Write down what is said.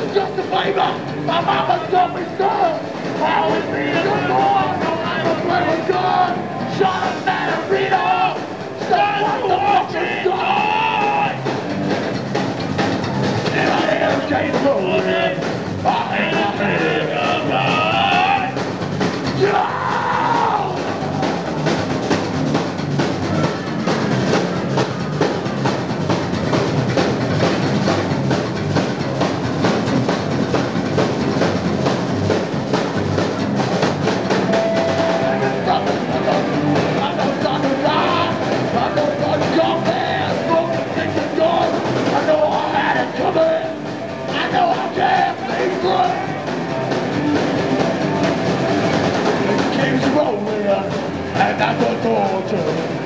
was just a favor. My mama taught me stuff. I was being a boy. I was playing God. Shot a margarita. Shot a fucking God. And I am James Bowman. I am a man of God. And that's a torture.